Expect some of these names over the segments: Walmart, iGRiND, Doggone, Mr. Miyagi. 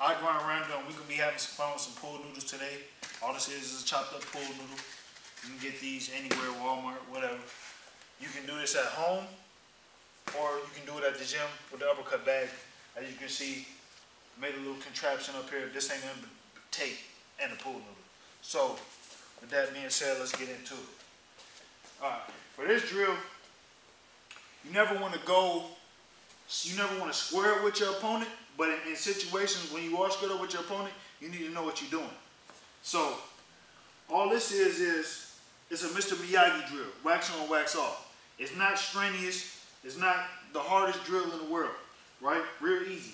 iGRiND Random. We could be having some fun with some pool noodles today. All this is a chopped up pool noodle. You can get these anywhere, Walmart, whatever. You can do this at home, or you can do it at the gym with the uppercut bag. As you can see, made a little contraption up here. This ain't nothing but tape and a pool noodle. So, with that being said, let's get into it. Alright, for this drill, you never want to square it with your opponent, but in situations when you are squared up with your opponent, you need to know what you're doing. So, all this is it's a Mr. Miyagi drill, wax on, wax off. It's not strenuous, it's not the hardest drill in the world, right? Real easy.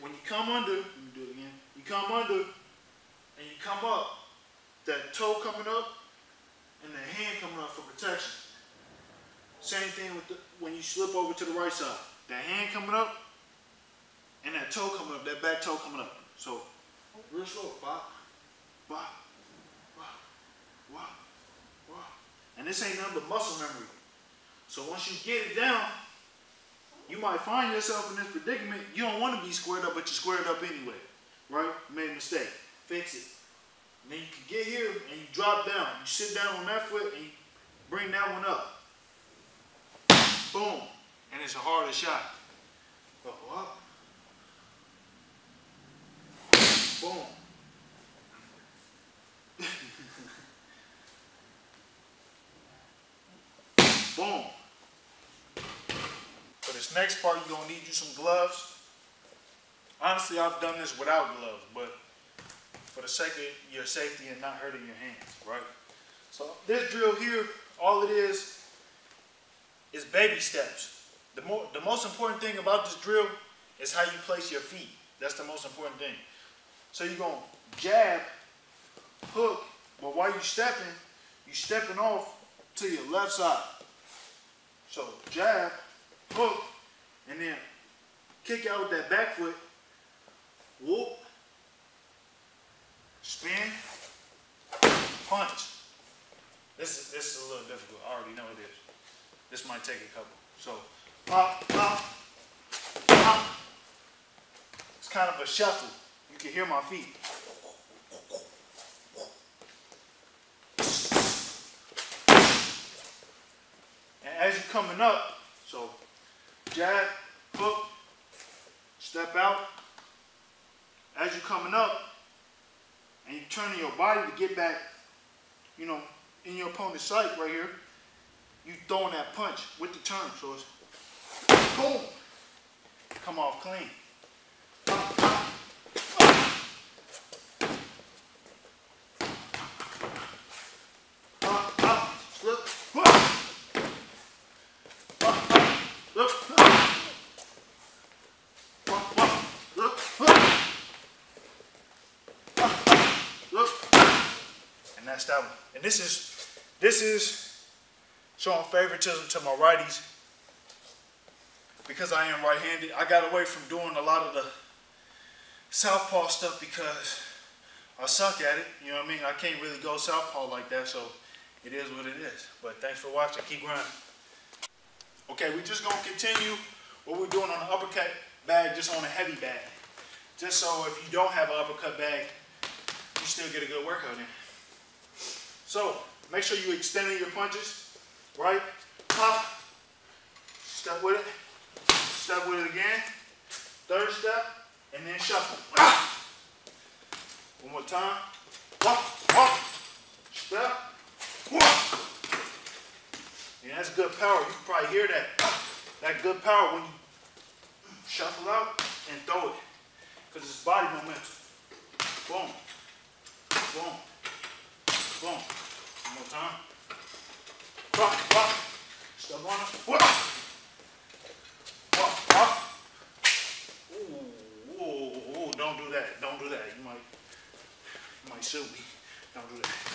When you come under, let me do it again. You come under and you come up, that toe coming up and the hand coming up for protection. Same thing with when you slip over to the right side. That hand coming up and that toe coming up, that back toe coming up. So, real slow, bop, bop. Wow, wow. And this ain't nothing but muscle memory. So once you get it down, you might find yourself in this predicament. You don't want to be squared up, but you're squared up anyway. Right? You made a mistake. Fix it. And then you can get here and you drop down. You sit down on that foot and you bring that one up. Boom. And it's a harder shot. Go up. Boom. Boom. For this next part, you're going to need you some gloves. Honestly, I've done this without gloves, but for the sake of your safety and not hurting your hands, right? So this drill here, all it is baby steps. The most important thing about this drill is how you place your feet. That's the most important thing. So you're going to jab, hook, but while you're stepping off to your left side. So jab, hook, and then kick out with that back foot, whoop, spin, punch. This is a little difficult, I already know it is. This might take a couple. So pop, pop, pop. It's kind of a shuffle. You can hear my feet. As you're coming up, so jab, hook, step out. As you're coming up and you're turning your body to get back, you know, in your opponent's sight right here, you throwing that punch with the turn. So it's boom, come off clean. That one. And this is showing favoritism to my righties because I am right-handed. I got away from doing a lot of the southpaw stuff because I suck at it. You know what I mean? I can't really go southpaw like that, so it is what it is. But thanks for watching. Keep grinding. Okay, we're just gonna continue what we're doing on the uppercut bag, just on a heavy bag. Just so if you don't have an uppercut bag, you still get a good workout in. So, make sure you extending your punches, right? Pop, step with it again, third step, and then shuffle. Ah! One more time, walk, walk, step, walk. And that's good power, you can probably hear that. That good power when you shuffle out and throw it, because it's body momentum. Boom, boom. Boom. One more time. Rock, rock. Step on it. Rock. Rock, rock. Ooh, ooh, ooh. Don't do that. Don't do that. You might shoot me. Don't do that.